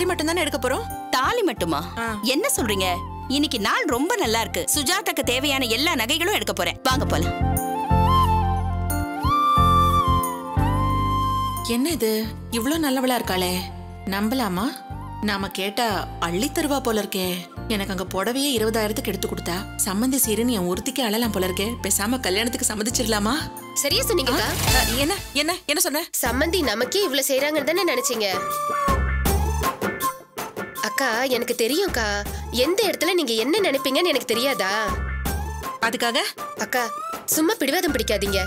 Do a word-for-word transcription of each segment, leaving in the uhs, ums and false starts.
தாலி மட்டும் தான எடுக்க போறோம். தாலி மட்டுமா? என்ன சொல்றீங்க? இன்னைக்கு நாள் ரொம்ப நல்லா இருக்கு. சுஜாதாக்கு தேவையான எல்லா நகைகளும் எடுக்க போறேன். வாங்க போலாம். என்ன இது? இவ்ளோ நல்லவளா இருக்காளே. நம்பலாமா? நாம கேட்டா அள்ளி தருவா போல இருக்கே. எனக்கு அங்க புடவையே இருபதாயிரத்துக்கு எடுத்து கொடுத்தா சம்மந்தி சீரின்னு என் ஒருத்திக்கே அழலாம் போல இருக்கே. பேசாம கல்யாணத்துக்கு சம்மதிச்சிடலாமா? சரியா சொன்னீங்க. என்ன என்ன என்ன சொன்ன? சம்மந்தி நமக்கே இவ்ளோ செய்யறாங்கன்னு தானே நினைச்சீங்க. அக்கா எனக்கு தெரியும்க்கா, எந்த இடத்துல நீங்க என்ன நினைப்பீங்கன்னு எனக்கு தெரியாதா? அதுக்காக அக்கா சும்மா பிடிவாதம் பிடிக்காதீங்க.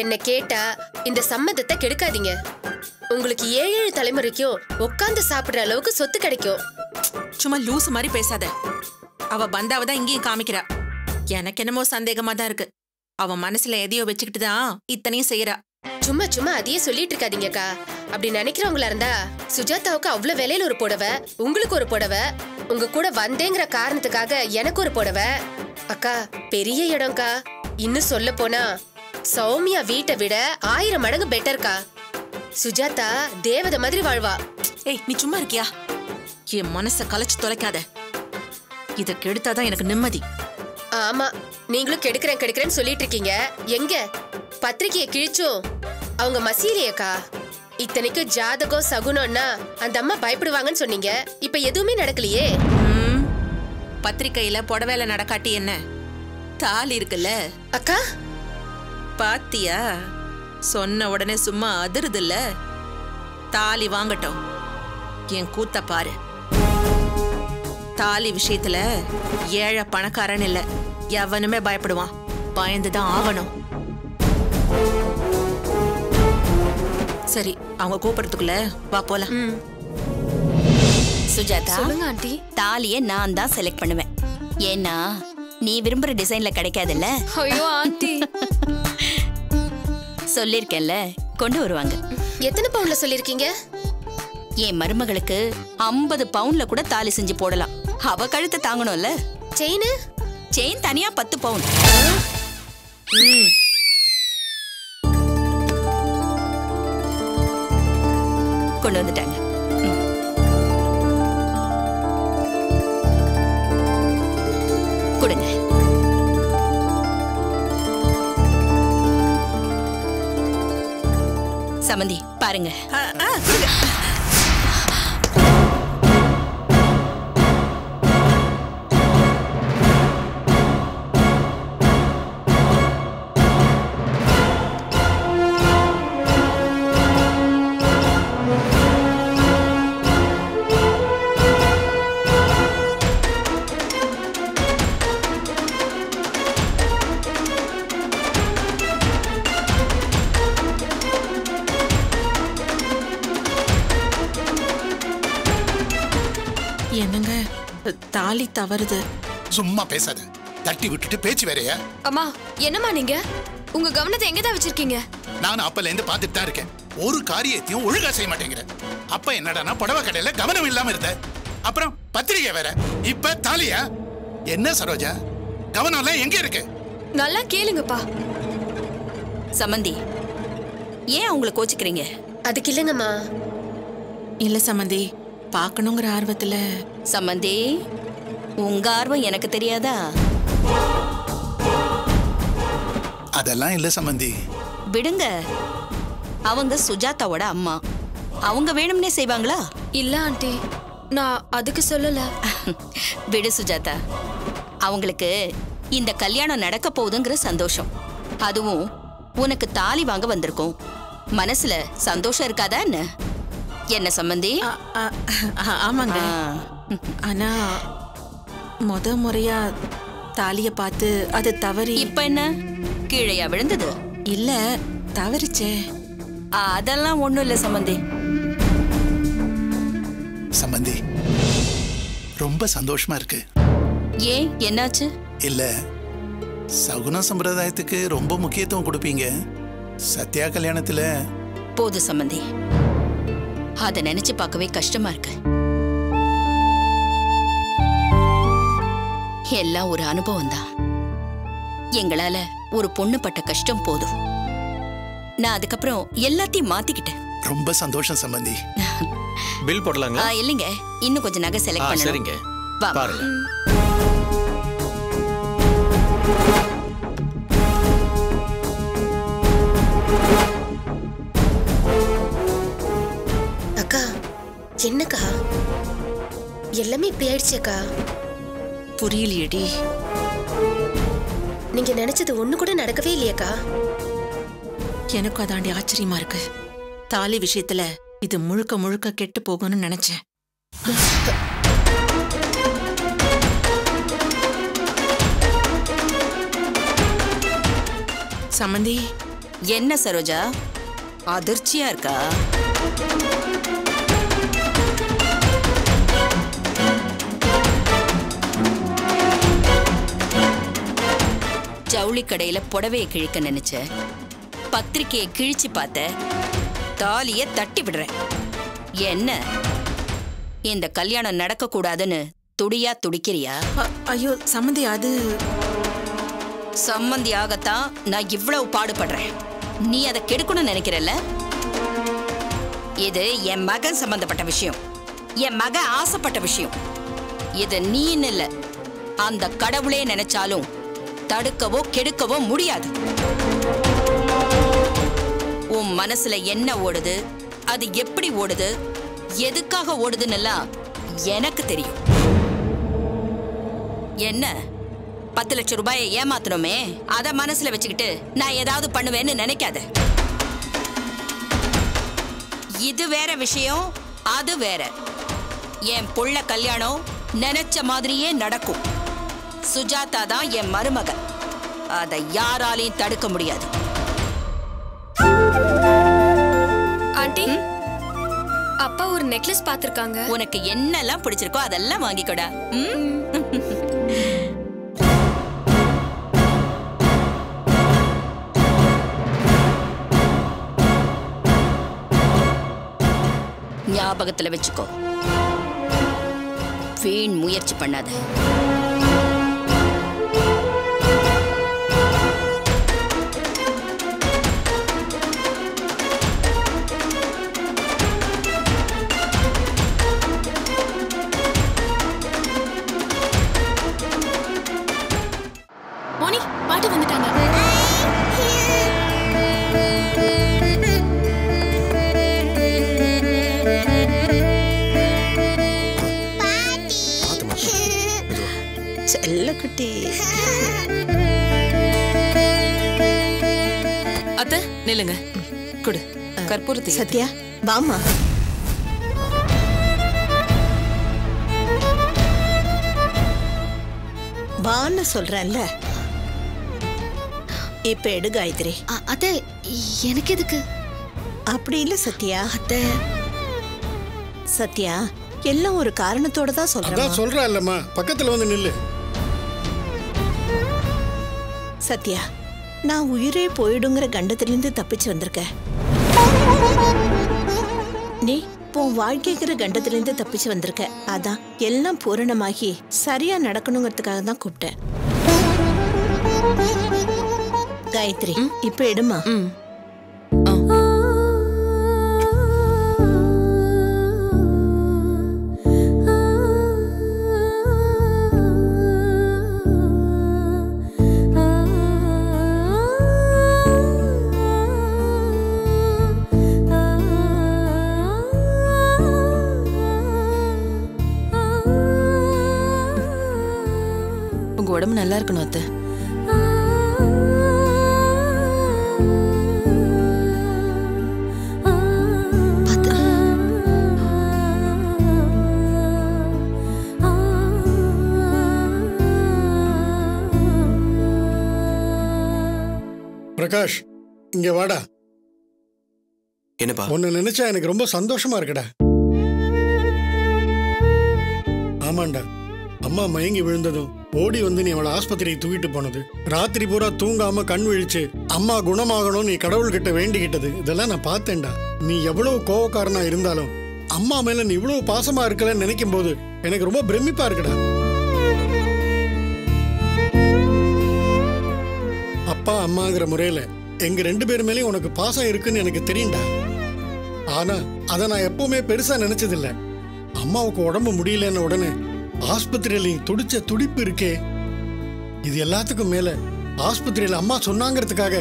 என்ன கேட்டா இந்த சம்மதத்தை கெடுக்காதீங்க. உங்களுக்கு ஏழு ஏழு தலைமுறைக்கும் உட்கார்ந்து சாப்பிடுற அளவுக்கு சொத்து கிடைக்கும். சும்மா லூஸ் மாதிரி பேசாத. அவ பந்தாவதான் இங்கேயும் காமிக்கிறா. எனக்கு என்னமோ சந்தேகமா தான் இருக்கு. அவ மனசுல எதையோ வச்சுக்கிட்டு தான் இத்தனையும் செய்யறா. சும்மா சும்மா அதையே சொல்லிட்டு இருக்காதீங்கக்கா. அப்படி நினைக்கிறவங்களா இருந்தா சுஜாதாவுக்கு அவ்வளவு வேலையில ஒரு புடவை, உங்களுக்கு ஒரு புடவை, உங்க கூட வந்தேங்கிற காரணத்துக்காக எனக்கு ஒரு புடவை. அக்கா பெரிய இடம்க்கா. இன்னும் சொல்ல போனா சௌமியா வீட்டை விட ஆயிரம் மடங்கு பெட்டர்க்கா. சுஜாதா தேவதை மாதிரி வாழ்வா. ஏய் நீ சும்மா இருக்கியா? என் மனச கலச்சு தொலைக்காத. இத கெடுத்தாதான் எனக்கு நிம்மதி. ஆமா, நீங்களும் கெடுக்கிறேன் கெடுக்கிறேன்னு சொல்லிட்டு இருக்கீங்க. எங்க பத்திரிக்கையை கிழிச்சும் அவங்க மசீலையக்கா. இத்தனைக்கும் ஜாதகம் சகுனம்னா அந்த அம்மா பயப்படுவாங்கன்னு சொன்னீங்க. இப்ப எதுவுமே நடக்கலையே. பத்திரிக்கையில புடவையில நடக்காட்டி என்ன, தாலி இருக்குல்ல அக்கா. பாத்தியா, சொன்ன உடனே சும்மா அதிருதுல்ல. தாலி வாங்கட்டும், என் கூத்த பாரு. தாலி விஷயத்துல ஏழை பணக்காரன் இல்ல, எவனுமே பயப்படுவான். பயந்துதான் ஆவணும். சரி, அவங்க கூப்பிடுறதுக்குள்ள வா போலாம். சுஜாதா ஆண்டி, தாலியை நான் தான் செலக்ட் பண்ணுவேன். ஏன்னா நீ விரும்புற டிசைன்ல கிடைக்காதுல்ல. ஐயோ ஆண்டி, சொல்லிருக்கேன்ல கொண்டு வருவாங்க. எத்தனை பவுண்ட்ல சொல்லிருக்கீங்க? என் மருமகளுக்கு ஐம்பது பவுண்ட்ல கூட தாலி செஞ்சு போடலாம். அவ கழுத்தை தாங்கணும்ல. செயின் செயின் தனியா பத்து பவுண்ட். கொண்டு வந்துட்டாங்க. கொடுங்க. சமந்தி பாருங்க. என்னங்க தாலி தவறுது. சும்மா பேசாத, தட்டி விட்டுட்டு பேச்சு வேறயா. அம்மா என்னம்மா நீங்க உங்க கவனத்தை எங்கதான் வச்சிருக்கீங்க? நான் அப்பல இருந்து பாத்துட்டு தான் இருக்கேன். ஒரு காரியத்தையும் ஒழுங்கா செய்ய மாட்டேங்கிற. அப்ப என்னடா புடவை கடையில கவனம் இல்லாம இருந்த, அப்புறம் பத்திரிகை வேற, இப்ப தாலியா? என்ன சரோஜா கவனம் எல்லாம் எங்க இருக்கு? நல்லா கேளுங்கப்பா. சமந்தி ஏன் அவங்கள கோச்சிக்கிறீங்க? அதுக்கு இல்லைங்கம்மா. இல்ல சமந்தி, பார்க்கணுங்கிற ஆர்வத்துல. சம்மந்தி உங்க ஆர்வம் எனக்கு தெரியாதா? அதெல்லாம் இல்ல சம்மந்தி, விடுங்க. அவங்க சுஜாதாவோட அம்மா, அவங்க வேணும்னே செய்வாங்களா? இல்ல ஆண்டி, நான் அதுக்கு சொல்லல. விடு சுஜாதா, அவங்களுக்கு இந்த கல்யாணம் நடக்க போகுதுங்கிற சந்தோஷம், அதுவும் உனக்கு தாலி வாங்க வந்திருக்கும், மனசுல சந்தோஷம் இருக்காதா என்ன? என்ன சம்பந்தி? ஆமாங்க, ஆனா முத முறையா தாலிய பார்த்து அது தவறி. இப்ப என்ன கீழையா விழுந்தது? இல்ல தவறிச்சே. அதெல்லாம் ஒண்ணும் இல்ல சம்பந்தி. சம்பந்தி ரொம்ப சந்தோஷமா இருக்கு. ஏன் என்னாச்சு? இல்ல, சகுன சம்பிரதாயத்துக்கு ரொம்ப முக்கியத்துவம் கொடுப்பீங்க. சத்யா கல்யாணத்துல போது சம்பந்தி, அதை நினைச்சு பார்க்கவே கஷ்டமா இருக்கு. எல்லாம் ஒரு அனுபவம் தான். எங்களால ஒரு பொண்ணு பட்ட கஷ்டம் போதும். நான் அதுக்கப்புறம் எல்லாத்தையும் மாத்திக்கிட்டேன். ரொம்ப சந்தோஷம் சம்பந்தி. பில் போடலாமா? இல்லங்க, இன்னும் கொஞ்சம் நகை செலக்ட் பண்ணனும். சரிங்க, பாருங்க. அக்கா, என்னக்கா எல்லாமே இப்படி ஆயிடுச்சு அக்கா? புரியலையேடி. நீங்க நினைச்சது ஒண்ணு கூட நடக்கவே இல்லையாக்கா? எனக்கும் அதாண்டி ஆச்சரியமா இருக்கு. தாலி விஷயத்துல இது முழுக்க முழுக்க கெட்டு போகும்னு நினைச்சேன். சமந்தி, என்ன சரோஜா அதிர்ச்சியா இருக்கா? ஜவுளி கடையில புடவையை கிழிக்க நினைச்ச, பத்திரிக்கையை கிழிச்சு பார்த்த, தாலியை தட்டி விடுறேன். என்ன இந்த கல்யாணம் நடக்க கூடாதுன்னு துடியா துடிக்கிறியா? ஐயோ சம்மந்தி, அது சம்மந்தியாகத்தான் நான் இவ்வளவு பாடுபடுறேன். நீ அதை கெடுக்கணும்னு நினைக்கிறல்ல? இது என் மகன் சம்பந்தப்பட்ட விஷயம், என் மகன் ஆசைப்பட்ட விஷயம். இது நீன்னு இல்லை, அந்த கடவுளே நினைச்சாலும் தடுக்கவோ கெடுக்கவோ முடியாது. உன் மனசுல என்ன ஓடுது, அது எப்படி ஓடுது, எதுக்காக ஓடுதுன்னு எனக்கு தெரியும். என்ன பத்து லட்சம் ரூபாயை ஏமாத்தணுமே, அதை மனசுல வச்சுக்கிட்டு நான் ஏதாவது பண்ணுவேன்னு நினைக்காத. இது வேற விஷயம், அது வேற. என் புள்ள கல்யாணம் நினைச்ச மாதிரியே நடக்கும். சுஜாதா தான் என் மருமகன், அதை யாராலையும் தடுக்க முடியாது. ஆண்டி, அப்பா ஒரு நெக்லஸ் பாத்திருக்காங்க. உனக்கு என்னெல்லாம் பிடிச்சிருக்கோ அதெல்லாம் வாங்கிக்கோடா. ஞாபகத்துல வச்சுக்கோ, வீண் முயற்சி பண்ணாத. அத்த நில்லுங்க, குடு கற்பூரத்தை. சத்யா வாமா. வான்னு சொல்றேன்ல, இப்ப எடு காயத்ரி. அத்த எனக்கு எதுக்கு? அப்படி இல்ல சத்யா. அத்த சத்யா, எல்லாம் ஒரு காரணத்தோட தான் சொல்றேன். சொல்றா இல்லம்மா, பக்கத்துல வந்து நில்லு. சத்யா, நான் உயிரே போயிடுங்கிற கண்டத்திலிருந்து தப்பிச்சு வந்திருக்கேன். நீ உன் வாழ்க்கைங்கிற கண்டத்திலிருந்து தப்பிச்சு வந்திருக்க. அதான் எல்லாம் பூரணமாகி சரியா நடக்கணுங்கிறதுக்காக தான் கூப்பிட்டேன். காயத்ரி இப்ப எடுமா. உடம்பு நல்லா இருக்கணும் அத்தை. பிரகாஷ் இங்க வாடா. என்னப்பா? உன்னை நினைச்சா எனக்கு ரொம்ப சந்தோஷமா இருக்குடா. ஆமாண்டா, அம்மா மயங்கி விழுந்ததும் ஓடி வந்து நீ அவளை ஆஸ்பத்திரிக்கு தூக்கிட்டு போனது, ராத்திரி பூரா தூங்காம கண் விழிச்சு அம்மா குணமாகணும் நீ கடவுள்கிட்ட வேண்டிக்கிட்டது, இதெல்லாம் நான் பார்த்தேன்டா. நீ எவ்வளவு கோவக்காரனா இருந்தாலும் அம்மா மேல நீ இவ்வளவு பாசமா இருக்கலன்னு நினைக்கும் போது எனக்கு ரொம்ப பிரமிப்பா இருக்குடா. அப்பா அம்மாங்கிற முறையில எங்க ரெண்டு பேர் மேலேயும் உனக்கு பாசம் இருக்குன்னு எனக்கு தெரியும்டா. ஆனா அத நான் எப்பவுமே பெருசா நினைச்சது இல்ல. அம்மாவுக்கு உடம்பு முடியலன்னு உடனே ஆஸ்பத்திரியில துடிச்ச துடிப்பு இருக்கே, இது எல்லாத்துக்கும் மேல ஆஸ்பத்திரியில அம்மா சொன்னாங்கிறதுக்காக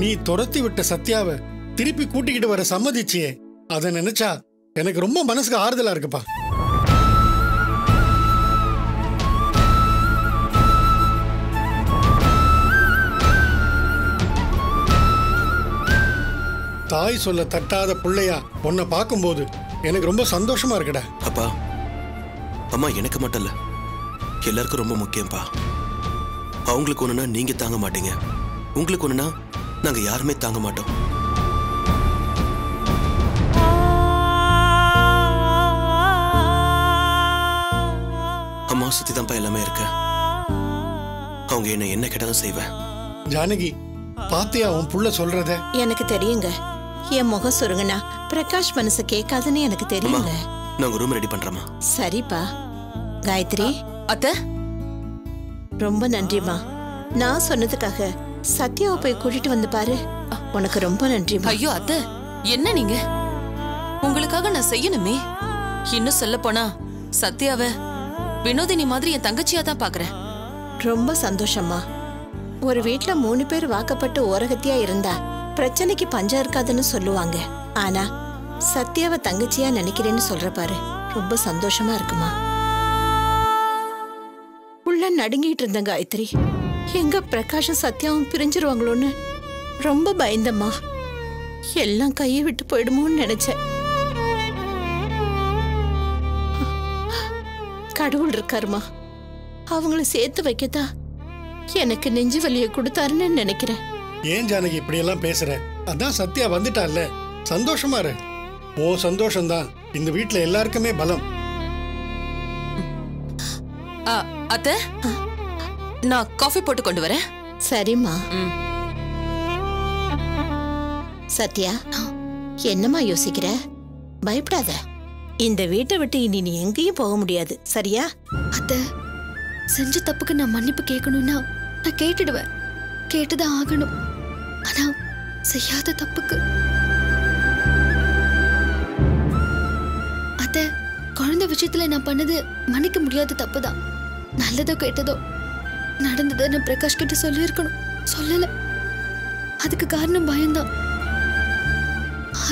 நீ துரத்தி விட்ட சத்யாவை திருப்பி கூட்டிக்கிட்டு வர சம்மதிச்சியே, அத நினைச்சா எனக்கு ரொம்ப மனசுக்கு ஆறுதலா இருக்குப்பா. தாய் சொல்ல தட்டாத பிள்ளையா உன்னை பார்க்கும்போது எனக்கு ரொம்ப சந்தோஷமா இருக்குடா. அப்பா அம்மா எனக்கு மட்டும் இல்ல எல்லாருக்கும் ரொம்ப முக்கியம்பா. அவங்களுக்கு ஒண்ணுனா நீங்க தாங்க மாட்டீங்க, உங்களுக்கு ஒண்ணுனா நாங்க யாருமே தாங்க மாட்டோம். அம்மா சுத்தி தான்ப்பா எல்லாமே இருக்கு, அவங்க என்ன என்ன கேட்டாலும் செய்வேன். ஜானகி பாத்தியா உன் புள்ள சொல்றத? எனக்கு தெரியுங்க, என் முகம் சுருங்கனா பிரகாஷ் மனசு கேட்காதுன்னு எனக்கு தெரியுங்க. நாங்க ரூம் ரெடி பண்றோமா? சரிப்பா. காயத்ரி அத்த ரொம்ப நன்றிமா, நான் சொன்னதுக்காக சத்யாவை போய் கூட்டிட்டு வந்து பாரு, உனக்கு ரொம்ப நன்றி. ஐயோ அத்த என்ன நீங்க, உங்களுக்காக நான் செய்யணுமே. இன்னும் சொல்ல போனா சத்யாவை வினோதினி மாதிரி என் தங்கச்சியா தான் பாக்குறேன். ரொம்ப சந்தோஷமா. ஒரு வீட்டுல மூணு பேர் வாக்கப்பட்டு ஓரகத்தியா இருந்தா பிரச்சனைக்கு பஞ்சம் இருக்காதுன்னு சொல்லுவாங்க, ஆனா சத்யாவை தங்கச்சியா நினைக்கிறேன்னு சொல்ற பாரு, ரொம்ப சந்தோஷமா இருக்குமா. உள்ள நடுங்கிட்டு இருந்த காயத்ரி எங்க பிரகாஷும் சத்யாவும் பிரிஞ்சிருவாங்களோன்னு ரொம்ப பயந்தம்மா, எல்லாம் கையை விட்டு போயிடுமோன்னு நினைச்சேன். கடவுள் இருக்காருமா, அவங்களை சேர்த்து வைக்கத்தான் எனக்கு நெஞ்சு வலியை கொடுத்தாருன்னு நினைக்கிறேன். ஏன் ஜானகி இப்படி எல்லாம் பேசுற? அதான் சத்யா வந்துட்டால சந்தோஷமா இரு. ஓ சந்தோஷம்தான் இந்த வீட்டுல எல்லாருக்குமே பலம். அத்த நான் காஃபி போட்டு கொண்டு வரேன். சரிம்மா. சத்யா என்னம்மா யோசிக்கிற? பயப்படாத, இந்த வீட்டை விட்டு இனி நீ எங்கேயும் போக முடியாது, சரியா? அத்த செஞ்ச தப்புக்கு நான் மன்னிப்பு கேட்கணும்னா நான் கேட்டுடுவேன், கேட்டுதான் ஆகணும். ஆனா செய்யாத தப்புக்கு அத்த குழந்தை விஷயத்துல நான் பண்ணது மன்னிக்க முடியாத தப்பு தான். நல்லதோ கேட்டதோ நடந்ததை நான் பிரகாஷ் கிட்ட சொல்லியிருக்கணும், சொல்லல. அதுக்கு காரணம் பயம்தான்.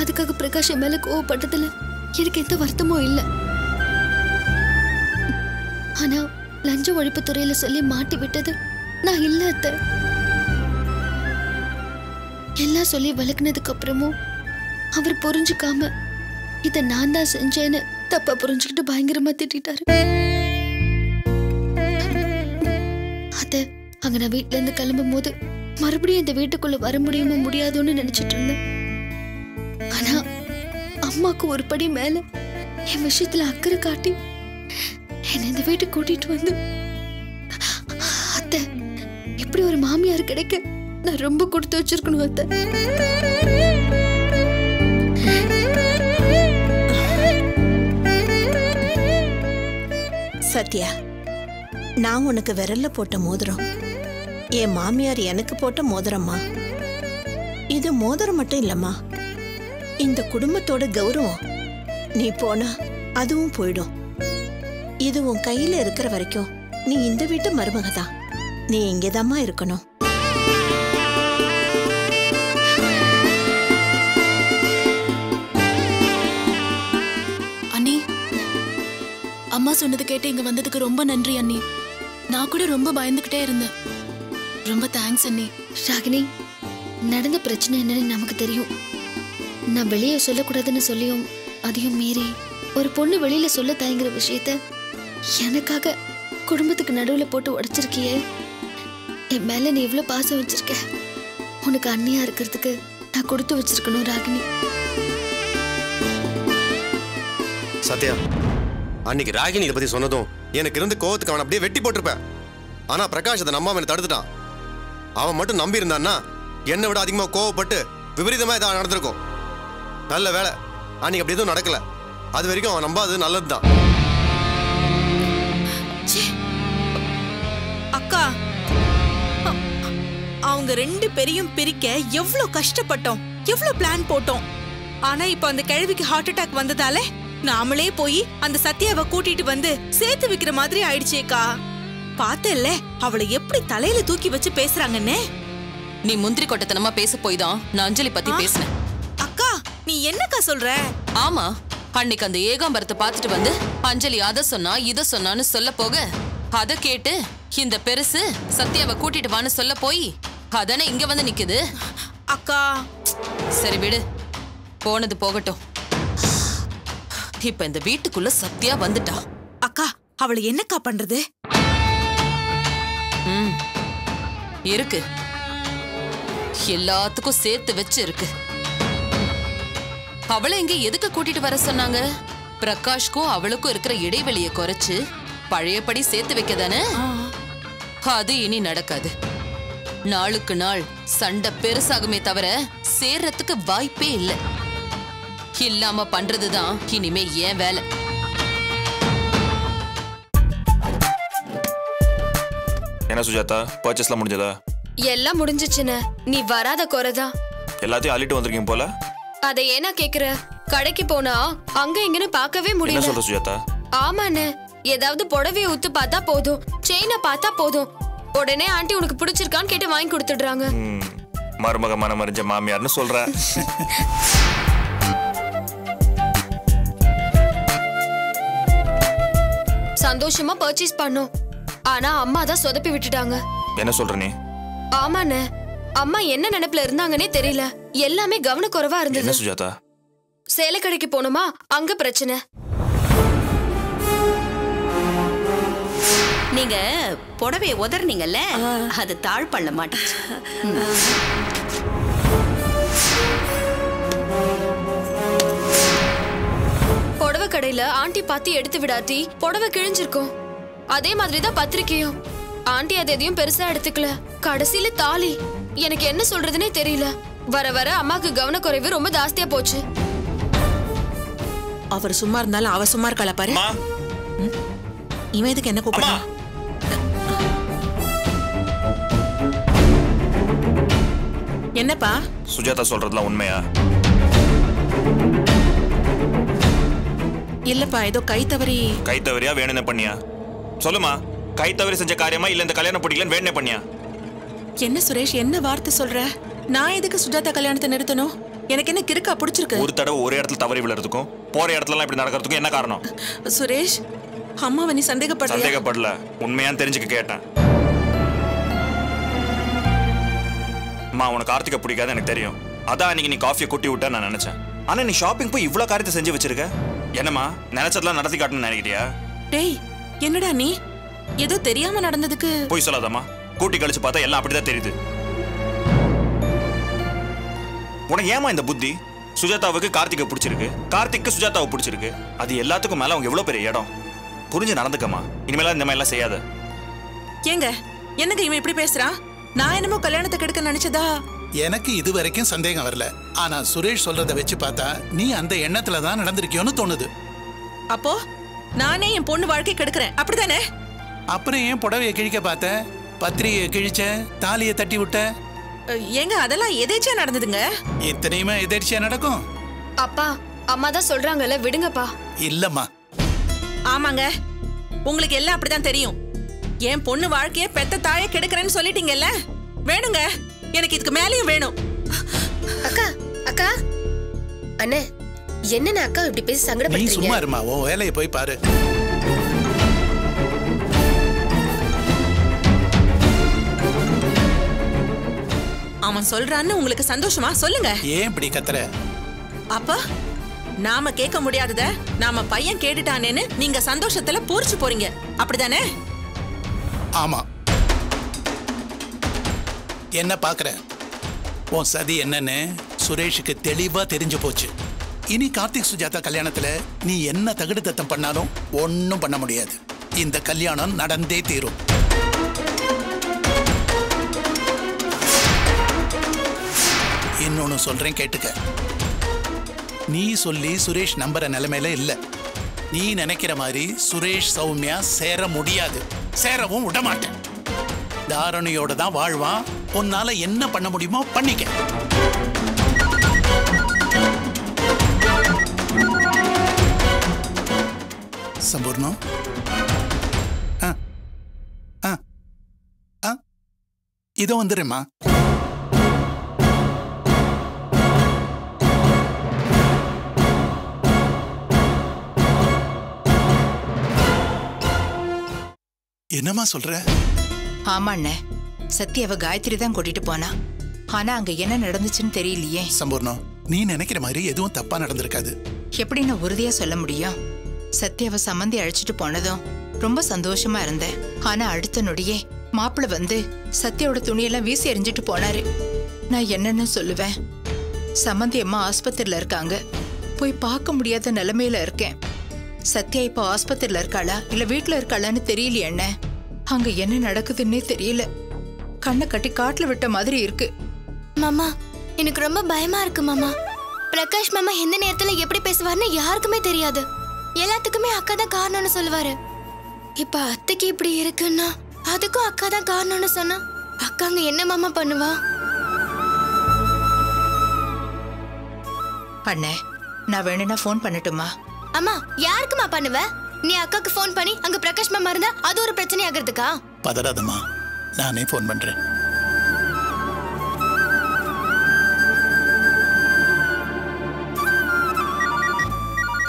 அதுக்காக பிரகாஷ் மேல கோவப்பட்டதுல எனக்கு எந்த வருத்தமும் இல்லை. ஆனா லஞ்ச ஒழிப்பு துறையில சொல்லி மாட்டி விட்டது நான் இல்ல அத்த. எல்லாம் சொல்லி வளர்க்கினதுக்கு அப்புறமும் அவர் புரிஞ்சுக்காம இத நான் தான் செஞ்சேன்னு தப்பா புரிஞ்சுக்கிட்டு பயங்கரமா திட்டாரு அத்த. அங்க நான் வீட்டுல இருந்து கிளம்பும் போது மறுபடியும் இந்த வீட்டுக்குள்ள வர முடியுமோ முடியாதோன்னு நினைச்சிட்டு இருந்தேன். ஆனா அம்மாக்கு ஒரு படி மேல என் விஷயத்துல அக்கறை காட்டி என்ன இந்த வீட்டுக்கு கூட்டிட்டு வந்து அத்தை எப்படி ஒரு மாமியார் கிடைக்க நான் ரொம்ப கொடுத்து வச்சிருக்கணும் அத்தை. சத்யா நான் உனக்கு விரல்ல போட்ட மோதிரம் என் மாமியார் எனக்கு போட்ட மோதிரம்மா. இது மோதிரம் மட்டும் இல்லம்மா, இந்த குடும்பத்தோட கௌரவம். நீ போனா அதுவும் போயிடும். இது உன் கையில இருக்கிற வரைக்கும் நீ இந்த வீட்டு மருமக தான், நீ இங்கேதாம்மா இருக்கணும். அண்ணி அம்மா சொன்னது கேட்டு இங்க வந்ததுக்கு ரொம்ப நன்றி அண்ணி. நான் கூட ரொம்ப பயந்துகிட்டே இருந்தேன், ரொம்ப தேங்க்ஸ் அண்ணி. ஷாகினி நடந்த பிரச்சனை என்னன்னு நமக்கு தெரியும். நான் வெளியே சொல்லக்கூடாதுன்னு சொல்லியும் அதையும் மீறி ஒரு பொண்ணு வெளியில சொல்ல தயங்குற விஷயத்த எனக்காக குடும்பத்துக்கு நடுவில் போட்டு உடைச்சிருக்கியே. என் மேல நீ இவ்வளவு பாசம் வச்சிருக்க, உனக்கு அண்ணியா இருக்கிறதுக்கு நான் கொடுத்து வச்சிருக்கணும் ராகினி. சத்யா அன்னைக்கு ராகினி இதை பத்தி சொன்னதும் எனக்கு இருந்து கோவத்துக்கு அவன் அப்படியே வெட்டி போட்டிருப்பேன். ஆனா பிரகாஷ் அதை நம்பாம என்ன தடுத்துட்டான். அவன் மட்டும் நம்பி இருந்தான்னா என்னை விட அதிகமா கோவப்பட்டு விபரீதமா இதை நடந்திருக்கும். நல்ல வேலை அன்னைக்கு அப்படி எதுவும் நடக்கல, அது வரைக்கும் அவன் நம்பாது நல்லதுதான். அக்கா அவங்க ரெண்டு பேரையும் பிரிக்க எவ்வளவு கஷ்டப்பட்டோம், எவ்வளவு பிளான் போட்டோம். ஆனா இப்ப அந்த கிழவிக்கு ஹார்ட் அட்டாக் வந்ததால நாமளே போய் அந்த சத்யாவை கூட்டிட்டு வந்து சேர்த்து வைக்கிற மாதிரி ஆயிடுச்சேக்கா. பார்த்தல்ல அவளை எப்படி தலையில தூக்கி வச்சு பேசுறாங்கன்னு. நீ முந்திரி கொட்டத்தனமா பேச போய் தான் நான் அஞ்சலி பத்தி பேசினேன். அக்கா நீ என்னக்கா சொல்ற? ஆமா, அன்னைக்கு அந்த ஏகாம்பரத்தை பார்த்துட்டு வந்து அஞ்சலி அத சொன்னா இத சொன்னான்னு சொல்ல போக அத கேட்டு இந்த பெருசு சத்யாவை கூட்டிட்டு வான்னு சொல்ல போய் அதானே இங்க வந்து நிக்குது. அக்கா சரி விடு, போனது போகட்டும். இப்ப இந்த வீட்டுக்குள்ள சத்யா வந்துட்டா. அக்கா அவளை என்னக்கா பண்றது? ம் இருக்கு, எல்லாத்துக்கும் சேர்த்து வச்சு இருக்கு. அவளை இங்க எதுக்கு கூட்டிட்டு வர சொன்னாங்க? பிரகாஷ்க்கும் அவளுக்கும் இருக்கிற இடைவெளியை குறைச்சு பழையபடி சேர்த்து வைக்க தானே. அது இனி நடக்காது. நாளுக்கு நாள் சண்டை பெருசாகுமே தவிர சேர்றதுக்கு வாய்ப்பே இல்லை. இல்லாம பண்றதுதான் இனிமே ஏன் வேலை. என்ன சுஜாதா, பர்ச்சேஸ்லாம் முடிஞ்சதா? எல்லாம் முடிஞ்சிச்சுன்னு நீ வராத குறைதான். எல்லாத்தையும் அள்ளிட்டு வந்திருக்கீங்க போல. அதை ஏன்னா கேக்குற? கடைக்கு போனா அங்க எங்கன்னு பார்க்கவே முடியல. சொல்ற சுஜாதா. ஆமாண்ணே, ஏதாவது புடவையை ஊத்து பார்த்தா போதும், செயினை பார்த்தா போதும், உடனே ஆண்டி உனக்கு பிடிச்சிருக்கான்னு கேட்டு வாங்கி கொடுத்துடுறாங்க. மருமக மனம் அறிஞ்ச மாமியார்னு சொல்ற. சந்தோஷமா பர்ச்சேஸ் பண்ணோம், ஆனா அம்மா தான் சொதப்பி விட்டுட்டாங்க. என்ன சொல்ற நீ? ஆமாண்ணே, அம்மா என்ன நினைப்புல இருந்தாங்கன்னே தெரியல, எல்லாமே கவனக்குறைவா இருந்தது. சுஜாதா சேலை கடைக்கு போனோமா, அங்க பிரச்சனை. நீங்க புடவையை உதறனீங்கல்ல, அது தாழ் பண்ண மாட்டேச்சு. புடவை கடையில ஆண்டி பாத்தி எடுத்து விடாட்டி புடவை கிழிஞ்சிருக்கும். அதே மாதிரிதான் பத்திரிக்கையும், ஆண்டி அது எதையும் பெருசா எடுத்துக்கல. கடைசியில தாலி. எனக்கு என்ன சொல்றதுன்னே தெரியல. வர வர அம்மாக்கு கவனக்குறைவு ரொம்ப ஜாஸ்தியா போச்சு. அவர் சும்மா இருந்தாலும் அவ சும்மா இருக்கல பாரு. இவன் இதுக்கு என்ன கூப்பிடுறா? என்னப்பா? சுஜாதா சொல்றதுலாம் உண்மையா? இல்லப்பா, ஏதோ கை தவறி. கை தவறியா வேணும்னு பண்ணியா? சொல்லுமா, கை தவறி செஞ்ச காரியமா இல்ல இந்த கல்யாணம் பிடிக்கலன்னு வேணும்னு பண்ணியா? என்ன சுரேஷ், என்ன வார்த்தை சொல்ற? நான் எதுக்கு சுஜாதா கல்யாணத்தை நிறுத்தணும்? எனக்கு என்ன கிறுக்கா பிடிச்சிருக்கு? ஒரு தடவை ஒரே இடத்துல தவறி விழுறதுக்கும் போற இடத்துலலாம் இப்படி நடக்கிறதுக்கும் என்ன காரணம்? சுரேஷ், அம்மாவை நீ சந்தேகப்படல. சந்தேகப்படல, உண்மையான்னு தெரிஞ்சுக்க கேட்டேன். அம்மா உனக்கு கார்த்திகை பிடிக்காது எனக்கு தெரியும், அதான் அன்னைக்கு நீ காஃபியை கொட்டி விட்டா நான் நினைச்சேன். ஆனா நீ ஷாப்பிங் போய் இவ்வளவு காரியத்தை செஞ்சு வச்சிருக்க. என்னம்மா நினைச்சதெல்லாம் நடத்தி காட்டணும்னு நினைக்கிறியா? டேய் என்னடா நீ, ஏதோ தெரியாம நடந்ததுக்கு போய் சொல்லாதம்மா. கூட்டி கழிச்சு பார்த்தா எல்லாம் அப்படிதான் தெரியுது. உனக்கு ஏமா இந்த புத்தி? சுஜாதாவுக்கு கார்த்திகை பிடிச்சிருக்கு, கார்த்திக்கு சுஜாதாவை பிடிச்சிருக்கு. அது எல்லாத்துக்கும் மேல அவங்க எவ்வளவு பெரிய இடம். புரிஞ்சு நடந்துக்கமா, இனிமேல இந்த மாதிரி எல்லாம் செய்யாத. ஏங்க என்னங்க இவன் இப்படி பேசுறான்? நான் என்னமோ கல்யாணத்தை கெடுக்க நினைச்சதா? எனக்கு இது வரைக்கும் சந்தேகம் வரல, ஆனா சுரேஷ் சொல்றதை வச்சு பார்த்தா நீ அந்த எண்ணத்துலதான் நடந்திருக்கியோன்னு தோணுது. அப்போ நானே என் பொண்ணு வாழ்க்கை கெடுக்கிறேன் அப்படித்தானே? அப்புறம் ஏன் புடவையை கிழிக்க பார்த்த, பத்திரியை கிழிச்ச, தாலியை தட்டி விட்ட? ஏங்க அதெல்லாம் எதேச்சியா நடந்ததுங்க. இத்தனையுமே எதேச்சியா நடக்கும். அப்பா அம்மா தான் சொல்றாங்கல்ல, விடுங்கப்பா. இல்லம்மா. ஆமாங்க, உங்களுக்கு எல்லாம் அப்படிதான் தெரியும். என் பொண்ணு வாழ்க்கைய பெத்த தாயை கெடுக்கிறேன்னு சொல்லிட்டீங்கல்ல, வேணுங்க எனக்கு இதுக்கு மேலேயும் வேணும். அக்கா அக்கா அண்ணே, என்னன்னா அக்கா இப்படி பேசி சங்கடப்படுறீங்க? சும்மா இருமா, ஓ வேலையை போய் பாரு. அவன் சொல்றான்னு உங்களுக்கு சந்தோஷமா? சொல்லுங்க. ஏன் இப்படி கத்துற? அப்பா நாம கேட்க முடியாதத நாம பையன் கேட்டுட்டானேன்னு நீங்க சந்தோஷத்துல பூரிச்சு போறீங்க அப்படிதானே? ஆமா. என்ன பாக்குற? உன் சதி என்னன்னு சுரேஷுக்கு தெளிவா தெரிஞ்சு போச்சு. இனி கார்த்திக் சுஜாதா கல்யாணத்துல நீ என்ன தகுடு தத்தம் பண்ணாலும் ஒன்னும் பண்ண முடியாது. இந்த கல்யாணம் நடந்தே தீரும். இன்னொன்னு சொல்றேன் கேட்டுக்க. நீ சொல்லி சுரேஷ் நம்புற நிலைமையில இல்ல. நீ நினைக்கிற மாதிரி சுரேஷ் சௌமியா சேர முடியாது, சேரவும் விட மாட்டேன். தாரணியோட தான் வாழ்வான். உன்னால என்ன பண்ண முடியுமோ பண்ணிக்க. संपूर्ण इदो वंदरेम्मा என்னம்மா சொல்ற ஆமாண்ணே சத்தியவ காயத்ரி தான் கூட்டிட்டு போனா ஆனா அங்க என்ன நடந்துச்சுன்னு தெரியலையே சம்பூர்ணா நீ நினைக்கிற மாதிரி எதுவும் தப்பா நடந்துருக்காது எப்படின்னு உறுதியா சொல்ல முடியும் சத்தியவ சம்பந்தி அழைச்சிட்டு போனதும் ரொம்ப சந்தோஷமா இருந்தேன் ஆனா அடுத்த நொடியே மாப்பிள வந்து சத்தியோட துணியெல்லாம் வீசி எறிஞ்சிட்டு போனாரு நான் என்னன்னு சொல்லுவேன் சம்பந்தி அம்மா ஆஸ்பத்திரியில இருக்காங்க போய் பார்க்க முடியாத நிலைமையில இருக்கேன் சத்யா இப்ப ஆஸ்பத்திரியில இருக்காளா இல்ல வீட்டுல இருக்காளான்னு தெரியலையே அண்ணே அங்க என்ன நடக்குதுன்னே தெரியல கண்ணை கட்டி காட்டுல விட்ட மாதிரி இருக்கு மாமா எனக்கு ரொம்ப பயமா இருக்கு மாமா பிரகாஷ் மாமா எந்த நேரத்துல எப்படி பேசுவார்னு யாருக்குமே தெரியாது எல்லாத்துக்குமே அக்கா தான் காரணம்னு சொல்லுவாரு இப்ப அத்தைக்கு இப்படி இருக்குன்னா அதுக்கும் அக்கா தான் காரணம்னு சொன்னா அக்காங்க என்ன மாமா பண்ணுவா அண்ணே நான் வேணும்னா போன் பண்ணட்டுமா அம்மா யாருக்குமா பண்ணுவ நீ அக்காக்கு போன் பண்ணி அங்க பிரகாஷ் மாமா இருந்தா அது ஒரு பிரச்சனை ஆகிறதுக்கா பதறாதம்மா நானே போன் பண்றேன்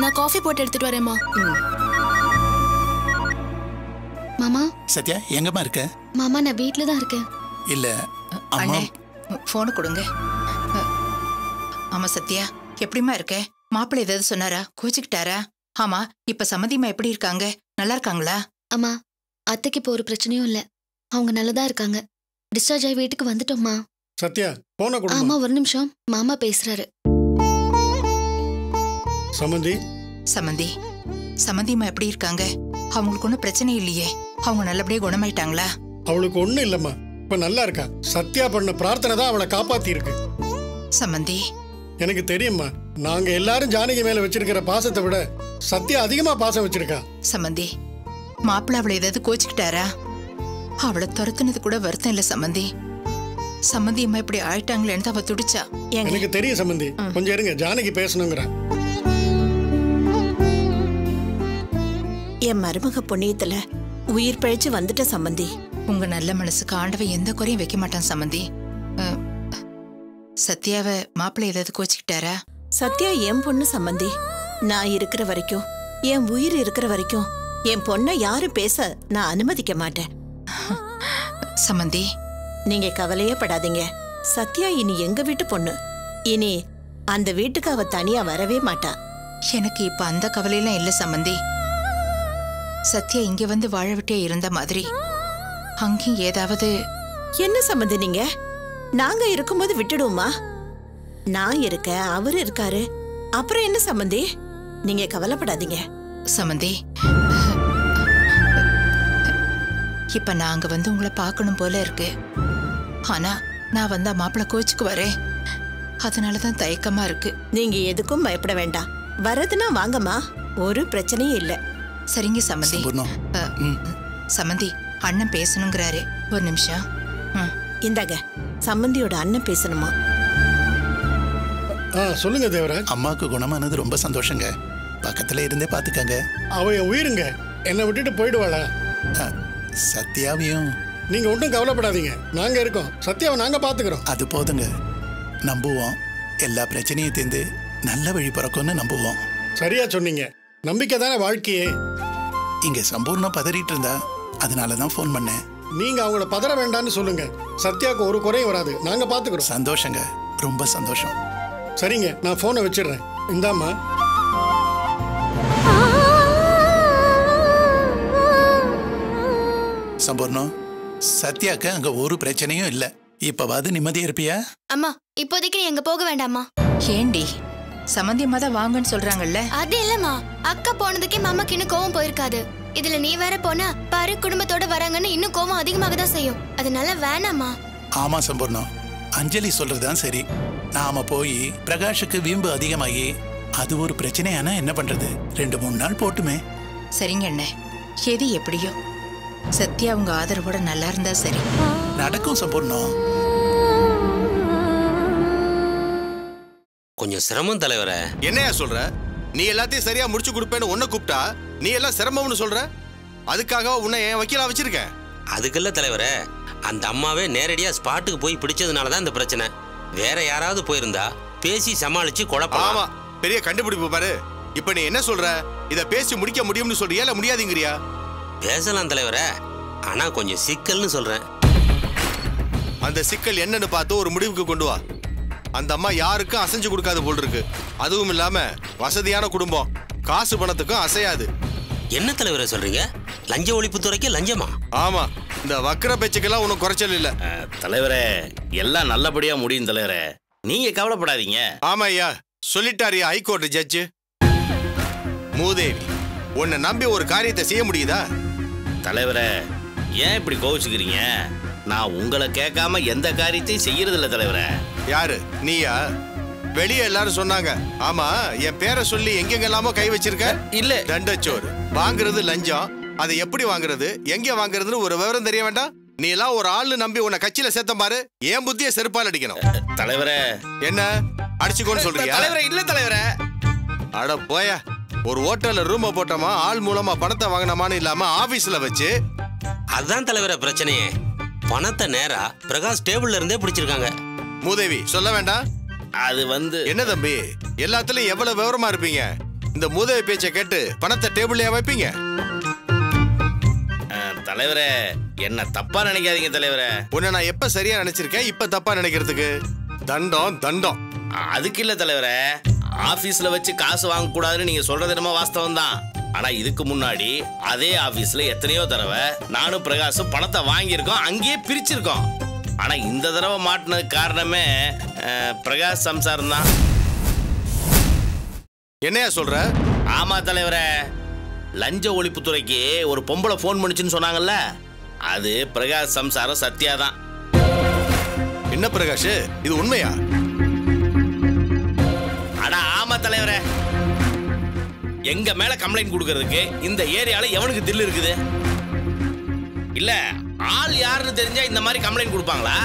நான் காபி போட்டு எடுத்துட்டு வரேம்மா மாமா சத்யா எங்கமா இருக்க மாமா நான் வீட்ல தான் இருக்கேன் இல்ல அம்மா போன் கொடுங்க அம்மா சத்யா எப்படிமா இருக்க மாப்பிளை ஏதாவது சொன்னாரா கோச்சிக்கிட்டாரா ஆமா இப்ப சமதிமா எப்படி இருக்காங்க நல்லா இருக்காங்களா அம்மா அத்தைக்கு இப்போ ஒரு பிரச்சனையும் இல்ல அவங்க நல்லதா இருக்காங்க டிஸ்சார்ஜ் ஆகி வீட்டுக்கு வந்துட்டோம்மா சத்யா போன் கொடுங்க ஆமா ஒரு நிமிஷம் மாமா பேசுறாரு சமந்தி சமந்தி சமந்திமா எப்படி இருக்காங்க அவங்களுக்கு ஒன்றும் பிரச்சனை இல்லையே அவங்க நல்லபடியே குணமாயிட்டாங்களா அவளுக்கு ஒன்றும் இல்லம்மா இப்போ நல்லா இருக்கா சத்யா பண்ண பிரார்த்தனை தான் அவளை காப்பாத்தி இருக்கு சமந்தி எனக்கு தெரியும்மா நாங்க எல்லாரும் ஜானகி மேல வச்சிருக்கிற பாசத்தை விட சத்யா அதிகமா பாசம் வச்சிருக்கா சமந்தி மாப்பிள்ள அவளை ஏதாவது கோச்சிக்கிட்டாரா அவளை துரத்துனது கூட வருத்தம் இல்லை சமந்தி சமந்திமா இப்படி ஆயிட்டாங்களேன்னு அவ துடிச்சா எனக்கு தெரியும் சமந்தி கொஞ்சம் இருங்க ஜானகி பேசணுங்கிறா என் மருமக புண்ணியத்துல உயிர் பழிச்சு வந்துட்ட சம்பந்தி உங்க நல்ல மனசுக்கு ஆண்டவன் எந்த குறையும் வைக்க மாட்டான் சம்பந்தி சத்யாவ மாப்பிள்ளை ஏதாவது கோச்சிக்கிட்டாரா சத்யா என் பொண்ணு சம்பந்தி நான் இருக்கிற வரைக்கும் என் உயிர் இருக்கிற வரைக்கும் என் பொண்ணை யாரும் பேச நான் அனுமதிக்க மாட்டேன் சம்பந்தி நீங்க கவலையே படாதீங்க சத்யா இனி எங்க வீட்டு பொண்ணு இனி அந்த வீட்டுக்கு அவ தனியா வரவே மாட்டா எனக்கு இப்ப அந்த கவலையெல்லாம் இல்ல சம்பந்தி சத்யா இங்க வந்து வாழ விட்டே இருந்த மாதிரி அங்கேயும் ஏதாவது என்ன சம்பந்தி நீங்க நாங்க இருக்கும்போது விட்டுடுவோமா நான் இருக்க அவரு இருக்காரு அப்புறம் என்ன சம்பந்தி நீங்க கவலைப்படாதீங்க சம்பந்தி இப்ப நாங்க வந்து உங்களை பார்க்கணும் போல இருக்கு ஆனா நான் வந்தா மாப்பிள்ள கோச்சுக்கு வரேன் அதனாலதான் தயக்கமா இருக்கு நீங்க எதுக்கும் பயப்பட வேண்டாம் வரதுன்னா வாங்கம்மா ஒரு பிரச்சனையும் இல்லை சரிங்க சமந்தி சமந்தி அண்ணன் பேசணுங்கிறாரு ஒரு நிமிஷம் இந்தாங்க சமந்தியோட அண்ணன் பேசணுமா சொல்லுங்க தேவராஜ் அம்மாக்கு குணமானது ரொம்ப சந்தோஷங்க பக்கத்துல இருந்தே பாத்துக்காங்க அவன் உயிருங்க என்ன விட்டுட்டு போயிடுவாளா சத்யாவையும் நீங்க ஒன்றும் கவலைப்படாதீங்க நாங்க இருக்கோம் சத்யாவை நாங்க பாத்துக்கிறோம் அது போதுங்க நம்புவோம் எல்லா பிரச்சனையும் தீர்ந்து நல்ல வழி பிறக்கும்னு நம்புவோம் சரியா சொன்னீங்க நம்பிக்கை தானே வாழ்க்கையே இங்க சம்பூர்ணமா பதறிட்டு இருந்தா அதனாலதான் போன் பண்ணேன் நீங்க அவங்கள பதற வேண்டாம்னு சொல்லுங்க சத்யாக்கு ஒரு குறையும் வராது நாங்க பாத்துக்கிறோம் சந்தோஷங்க ரொம்ப சந்தோஷம் சரிங்க நான் போனை வச்சிடுறேன் இந்தாமா சம்பூர்ணம் சத்யாக்கு அங்க ஒரு பிரச்சனையும் இல்ல இப்பவாது நிம்மதியா இருப்பியா அம்மா இப்போதைக்கு நீ எங்க போக வேண்டாமா ஏண்டி சம்பந்தியமா தான் வாங்கன்னு சொல்றாங்கல்ல அது இல்லம்மா அக்கா போனதுக்கே மாமாக்கு இன்னும் கோவம் போயிருக்காது இதுல நீ வேற போனா பாரு குடும்பத்தோட வராங்கன்னு இன்னும் கோவம் அதிகமாக தான் செய்யும் அதனால வேணாமா ஆமா சம்பூர்ணா அஞ்சலி சொல்றதுதான் சரி நாம போய் பிரகாஷுக்கு வீம்பு அதிகமாகி அது ஒரு பிரச்சனையானா என்ன பண்றது ரெண்டு மூணு நாள் போட்டுமே சரிங்க அண்ணே எது எப்படியோ சத்யா உங்க ஆதரவோட நல்லா இருந்தா சரி நடக்கும் சம்பூர்ணா கொஞ்சம் சிரமம் தலைவரே என்னையா சொல்ற நீ எல்லாத்தையும் சரியா முடிச்சு கொடுப்பேன்னு ஒன்ன கூப்பிட்டா நீ எல்லாம் சிரமம்னு சொல்ற, அதுக்காக உன்னை ஏன் வக்கீலா வச்சிருக்கேன்? அதுக்குள்ள தலைவரே, அந்த அம்மாவே நேரடியா ஸ்பாட்டுக்கு போய் பிடிச்சதுனால தான் இந்த பிரச்சனை. வேற யாராவது போயிருந்தா பேசி சமாளிச்சு குழப்பம். ஆமா, பெரிய கண்டுபிடிப்பு பாரு. இப்போ நீ என்ன சொல்ற? இத பேசி முடிக்க முடியும்னு சொல்றியா இல்ல முடியாதுங்கறியா? பேசலாம் தலைவரே, ஆனா கொஞ்சம் சிக்கல்னு சொல்றேன். அந்த சிக்கல் என்னன்னு பார்த்து ஒரு முடிவுக்கு கொண்டு வா. அந்த அம்மா யாருக்கும் அசைஞ்சு கொடுக்காது போல் இருக்கு. அதுவும் இல்லாம வசதியான குடும்பம், காசு பணத்துக்கும் அசையாது. என்ன தலைவரே சொல்றீங்க? லஞ்ச ஒழிப்புத்துறைக்கு லஞ்சமா? ஆமா, இந்த வக்கர பேச்சுக்கெல்லாம் ஒன்றும் குறைச்சல் இல்லை தலைவரே. எல்லாம் நல்லபடியா முடியும் தலைவரே, நீங்க கவலைப்படாதீங்க. ஆமா ஐயா, சொல்லிட்டாரியா ஹைகோர்ட் ஜட்ஜு மூதேவி. உன்னை நம்பி ஒரு காரியத்தை செய்ய முடியுதா? தலைவரே, ஏன் இப்படி கோவிச்சுக்கிறீங்க? நான் உங்களை கேட்காம எந்த காரியத்தையும் செய்யறதில்ல தலைவரே. யாரு நீயா? வெளியே எல்லாரும் சொன்னாங்க. ஆமா, என் பேரை சொல்லி எங்கெங்கெல்லாமோ கை வச்சிருக்க. இல்ல, தண்டச்சோறு வாங்குறது லஞ்சம், அதை எப்படி வாங்குறது எங்க வாங்குறதுன்னு ஒரு விவரம் தெரிய வேண்டாம். நீ எல்லாம் ஒரு ஆளு நம்பி உன்னை கட்சியில சேர்த்த பாரு, என் புத்திய செருப்பால் அடிக்கணும். தலைவரே, என்ன அடிச்சுக்கோன்னு சொல்றீங்க? தலைவரே இல்ல தலைவரே, அட போய. ஒரு ஹோட்டல்ல ரூம் போட்டோமா, ஆள் மூலமா பணத்தை வாங்கினோமான்னு இல்லாம ஆபீஸ்ல வச்சு. அதான் தலைவரே பிரச்சனையே, பணத்தை நேரா பிரகாஷ் டேபிள்ல இருந்தே பிடிச்சிருக்காங்க. மூதேவி சொல்ல வேண்டாம். அது வந்து என்ன தம்பி, எல்லாத்துலயும் எவ்வளவு விவரமா இருப்பீங்க. இந்த மூதேவி பேச்சை கேட்டு பணத்தை டேபிள்லயே வைப்பீங்க? தலைவரே, என்ன தப்பா நினைக்காதீங்க தலைவரே. உன்னை நான் எப்ப சரியா நினைச்சிருக்கேன் இப்ப தப்பா நினைக்கிறதுக்கு? தண்டம் தண்டம் அதுக்கு இல்ல தலைவரே. ஆபீஸ்ல வச்சு காசு வாங்க கூடாதுன்னு நீங்க சொல்றது என்னமோ வாஸ்தவம் தான். ஆனா இதுக்கு முன்னாடி அதே ஆபீஸ்ல எத்தனையோ தடவை நானும் பிரகாஷும் பணத்தை வாங்கியிருக்கோம், அங்கேயே பிரிச்சிருக்கோம். ஆனா இந்த தடவை மாட்டினது காரணமே பிரகாஷ் சம்சாரம் தான். என்னையா சொல்ற? ஆமா தலைவரே, லஞ்ச ஒழிப்புத்துறைக்கு ஒரு பொம்பளை போன் பண்ணிச்சுன்னு சொன்னாங்கல்ல, அது பிரகாஷ் சம்சாரம் சத்யா தான். என்ன பிரகாஷ், இது உண்மையா? அட ஆமா தலைவரே, எங்க மேல கம்ப்ளைண்ட் கொடுக்கிறதுக்கு இந்த ஏரியால எவனுக்கு தில்லு இருக்குது? இல்ல ஆள் யாருன்னு தெரிஞ்சா இந்த மாதிரி கம்ப்ளைண்ட் கொடுப்பாங்களா?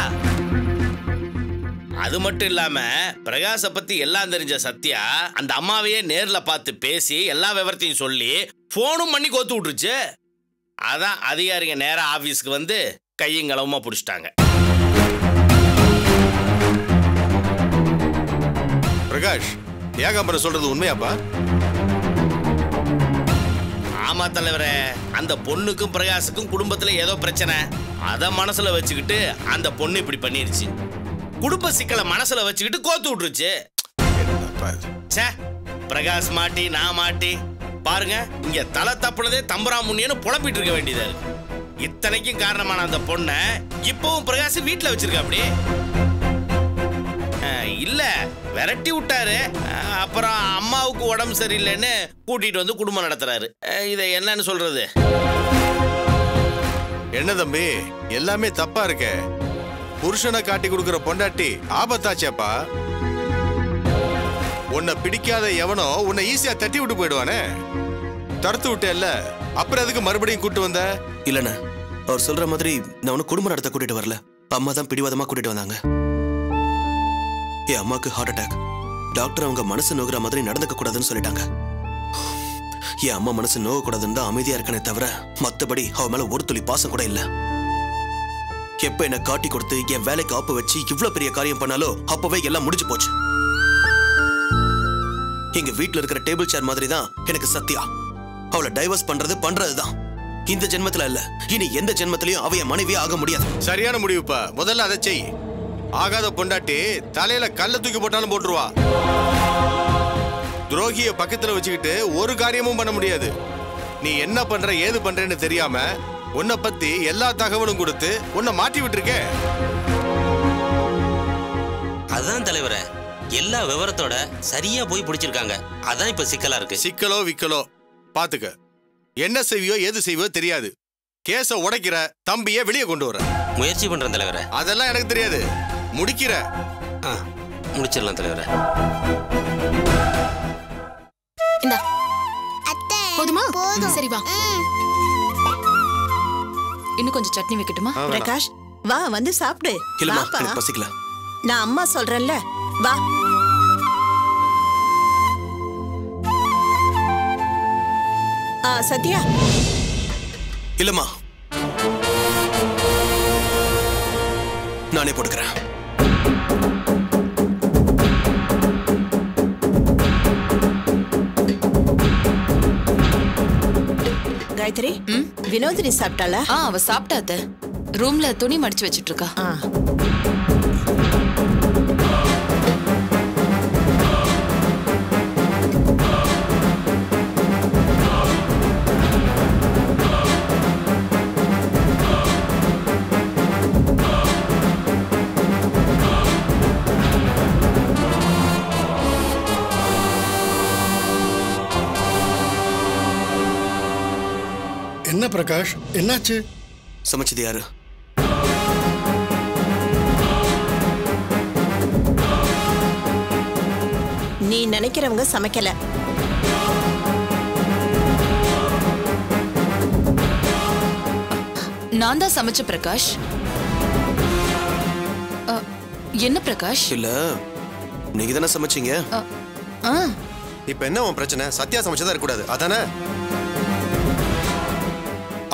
அது மட்டும் இல்லாம பிரகாஷை பத்தி எல்லாம் தெரிஞ்ச சத்யா அந்த அம்மாவையே நேர்ல பார்த்து பேசி எல்லா விவரத்தையும் சொல்லி போனும் பண்ணி கோத்து விட்டுருச்சு. அதான் அதிகாரிங்க நேரா ஆபீஸ்க்கு வந்து கையங்களவுமா புடிச்சிட்டாங்க. பிரகாஷ் ஏகாம்பரம் சொல்றது உண்மையாப்பா? ஆமா தலைவரே, அந்த பொண்ணுக்கும் பிரகாஷுக்கும் குடும்பத்துல ஏதோ பிரச்சனை. அத மனசுல வச்சுக்கிட்டு அந்த பொண்ணு இப்படி பண்ணிருச்சு. குடும்ப சிக்கலை மனசுல வச்சுக்கிட்டு கோத்து விட்டுருச்சு. சே, பிரகாஷ் மாட்டி நான் மாட்டி பாருங்க, இங்க தலை தப்புனதே தம்புரா முன்னியன்னு புலம்பிட்டு இருக்க வேண்டியதா இருக்கு. இத்தனைக்கும் காரணமான அந்த பொண்ண இப்பவும் பிரகாஷ் வீட்டுல வச்சிருக்க. அப்படி இல்ல விரட்டி விட்டாரு, அப்புறம் அம்மாவுக்கு உடம்பு சரியில்லைன்னு கூட்டிட்டு வந்து குடும்பம் நடத்துறாரு. இதை என்னன்னு சொல்றது? என்ன தம்பி எல்லாமே தப்பா இருக்க? புருஷனை காட்டி கொடுக்கிற பொண்டாட்டி ஆபத்தாச்சேப்பா. உன்னை பிடிக்காத எவனோ உன்னை ஈஸியா தட்டி விட்டு போயிடுவானே. தடுத்து விட்டேல்ல, அப்புறம் எதுக்கு மறுபடியும் கூட்டு வந்த? இல்லண்ணா, அவர் சொல்ற மாதிரி நான் உனக்கு குடும்பம் நடத்த கூட்டிட்டு வரல. அம்மா தான் பிடிவாதமா கூட்டிட்டு வந்தாங்க. என் அம்மாவுக்கு ஹார்ட் அட்டாக். டாக்டர் அவங்க மனசு நோகிற மாதிரி நடந்துக்க கூடாதுன்னு சொல்லிட்டாங்க. என் அம்மா மனசு நோக கூடாதுன்னு தான் அமைதியா இருக்கனே தவிர மற்றபடி அவ மேல ஒரு துளி பாசம் கூட இல்லை. எப்ப என்னை காட்டி கொடுத்து என் வேலைக்கு ஆப்பு வச்சு இவ்வளவு பெரிய காரியம் பண்ணாலோ அப்பவே எல்லாம் முடிஞ்சு போச்சு. எங்க வீட்டுல இருக்கிற டேபிள் சேர் மாதிரி தான் எனக்கு சத்யா. அவளை டைவர்ஸ் பண்றது பண்றதுதான். இந்த ஜென்மத்துல இல்ல, இனி எந்த ஜென்மத்திலயும் அவ என் மனைவியே ஆக முடியாது. சரியான முடிவுப்பா, முதல்ல அதை செய். ஆகாத பொண்டாட்டி தலையில கல்ல தூக்கி போட்டாலும் போட்டுருவா. துரோகிய பக்கத்துல வச்சுக்கிட்டு ஒரு காரியமும் பண்ண முடியாது. நீ என்ன பண்ற ஏது பண்றேன்னு தெரியாம உன்னை பத்தி எல்லா தகவலும் கொடுத்து உன்னை மாட்டி விட்டுருக்க. அதான் தலைவரே, எல்லா விவரத்தோட சரியா போய் பிடிச்சிருக்காங்க. அதான் இப்ப சிக்கலா இருக்கு. சிக்கலோ விக்கலோ பாத்துக்க. என்ன செய்வியோ எது செய்வியோ தெரியாது. கேச உடைக்கிற தம்பிய வெளியே கொண்டு வர முயற்சி பண்ற தலைவரே. அதெல்லாம் எனக்கு தெரியாது, முடிக்கிற முடிச்சிடலாம் தலைவரே. இந்த அத்தை போதுமா? சரி வா, இன்னும் கொஞ்சம் சட்னி வைக்கட்டுமா? பிரகாஷ் வா, வந்து சாப்பிடு. இல்லம்மா எனக்கு பசிக்கல. நான் அம்மா சொல்றேன்ல, வா. சத்யா இல்லம்மா நானே போடுகிறேன் காயத்ரி வினோதினி சாப்பிட்டாளா ஆ அவ சாப்பிட்டாத ரூம்ல துணி மடிச்சு வச்சிட்டு இருக்கா ஆ என்ன பிரகாஷ் என்னாச்சு சமைச்சது யாரு நீ நினைக்கிறவங்க சமைக்கல நான் தான் சமைச்ச பிரகாஷ் என்ன பிரகாஷ் இல்ல நீங்க தான சமைச்சீங்க இப்போ என்ன உன் பிரச்சனை சத்யா சமைச்சதா இருக்க கூடாது அதானே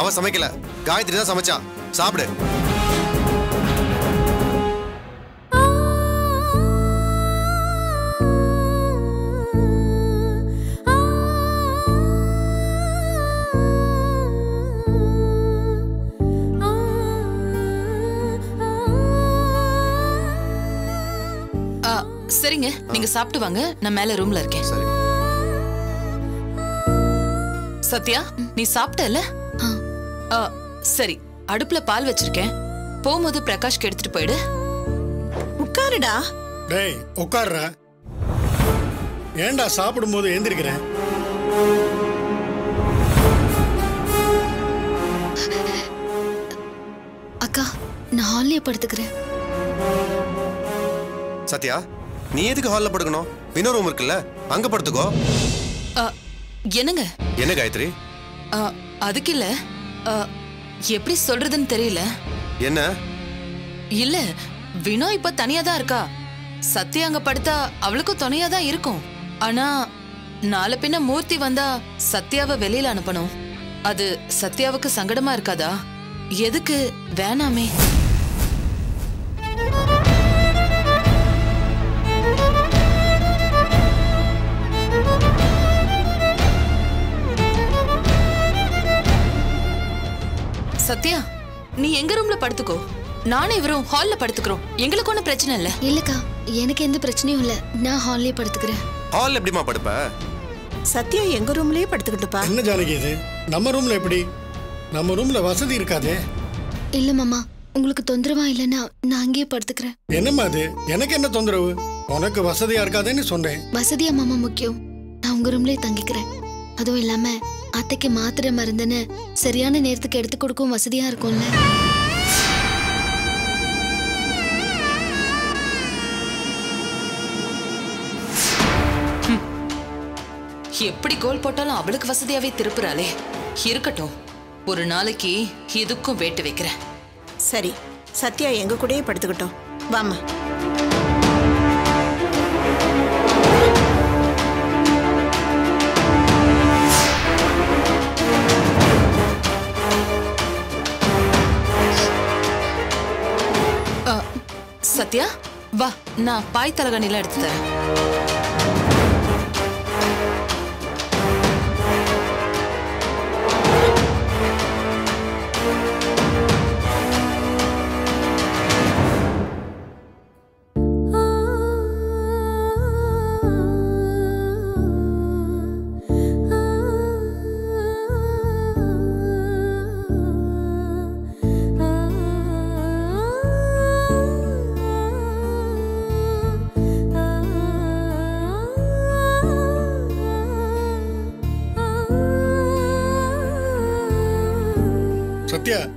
அவ சமைக்கல காயத்ரி தான் சமைச்சா சாப்பிடு சரிங்க நீங்க சாப்பிட்டு வாங்க நான் மேல ரூம்ல இருக்கேன் சரி சத்யா நீ சாப்பிட்டல ஆ சரி அடுப்புல பால் வச்சிருக்கேன் போகும்போது பிரகாஷ் எடுத்துட்டு போய்டு உட்காருடா டேய் உட்காருடா ஏன்டா சாப்பிடும்போது எழுந்திருக்கிற அக்கா நான் ஹால்லே படுத்துக்கிறேன் சத்யா நீ எதுக்கு ஹால்ல படுக்கணும் இன்னொரு ரூம் இருக்குல்ல அங்க படுத்துக்கோ என்னங்க என்ன காயத்ரி அதுக்கு இல்ல எப்படி சொல்றதுன்னு தெரியல என்ன இல்ல வினோ இப்ப தனியா தான் இருக்கா சத்யா அங்க படுத்தா அவளுக்கும் துணையா தான் இருக்கும் ஆனா நாளை பின்ன மூர்த்தி வந்தா சத்யாவை வெளியில அனுப்பணும் அது சத்யாவுக்கு சங்கடமா இருக்காதா எதுக்கு வேணாமே சத்யா நீ எங்க ரூம்ல படுத்துக்கோ நானே இவரும் ஹால்ல படுத்துக்கிறோம் எங்களுக்கு ஒன்னும் பிரச்சனை இல்ல இல்லக்கா எனக்கு எந்த பிரச்சனையும் இல்ல நான் ஹால்லே படுத்துக்கிறேன் ஹால் எப்படிமா படுப்ப சத்யா எங்க ரூம்லயே படுத்துக்கிட்டுப்பா என்ன ஜானகி இது நம்ம ரூம்ல எப்படி நம்ம ரூம்ல வசதி இருக்காதே இல்ல மாமா உங்களுக்கு தொந்தரவா இல்லனா நான் அங்கேயே படுத்துக்கிறேன் என்னம்மா அது எனக்கு என்ன தொந்தரவு உனக்கு வசதியா இருக்காதேன்னு சொன்னேன் வசதியா மாமா முக்கியம் நான் உங்க ரூம்லயே தங்கிக்கிறேன் அதுவும் இல்லாம அத்தைக்கு மாத்திரை மருந்துன்னு சரியான நேரத்துக்கு எடுத்து கொடுக்கும் வசதியா இருக்கும்ல எப்படி கோல் போட்டாலும் அவளுக்கு வசதியாவே திருப்புறாளே இருக்கட்டும் ஒரு நாளைக்கு இதுக்கும் வேட்டு வைக்கிறேன் சரி சத்யா எங்க கூடயே படுத்துக்கிட்டோம் வாமா சத்யா வா நான் பாய் தலகணில எடுத்து தரேன்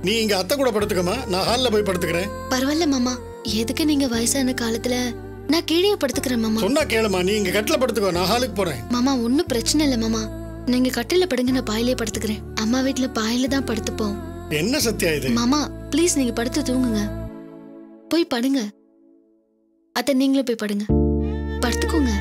நீ இங்க அத்தை கூட படுத்துக்கமா நான் ஹால்ல போய் படுத்துக்கிறேன் பரவாயில்ல மாமா எதுக்கு நீங்க வயசான காலத்துல நான் கீழே படுத்துக்கிறேன் மாமா சொன்னா கேளுமா நீ இங்க கட்டில படுத்துக்கோ நான் ஹாலுக்கு போறேன் மாமா ஒண்ணும் பிரச்சனை இல்ல மாமா நீங்க கட்டில படுங்க நான் பாயிலே படுத்துக்கிறேன் அம்மா வீட்ல பாயில தான் படுத்துப்போம் என்ன சத்யா இது மாமா ப்ளீஸ் நீங்க படுத்து தூங்குங்க போய் படுங்க அத்தை நீங்களே போய் படுங்க படுத்துக்கோங்க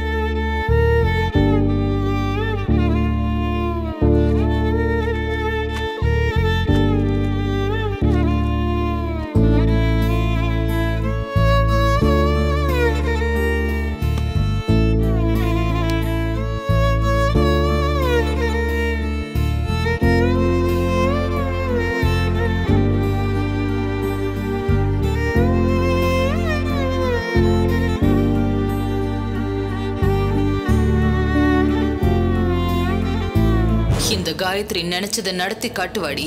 गायत्री निनेच्चदे नडत्ति काट्टुवाडी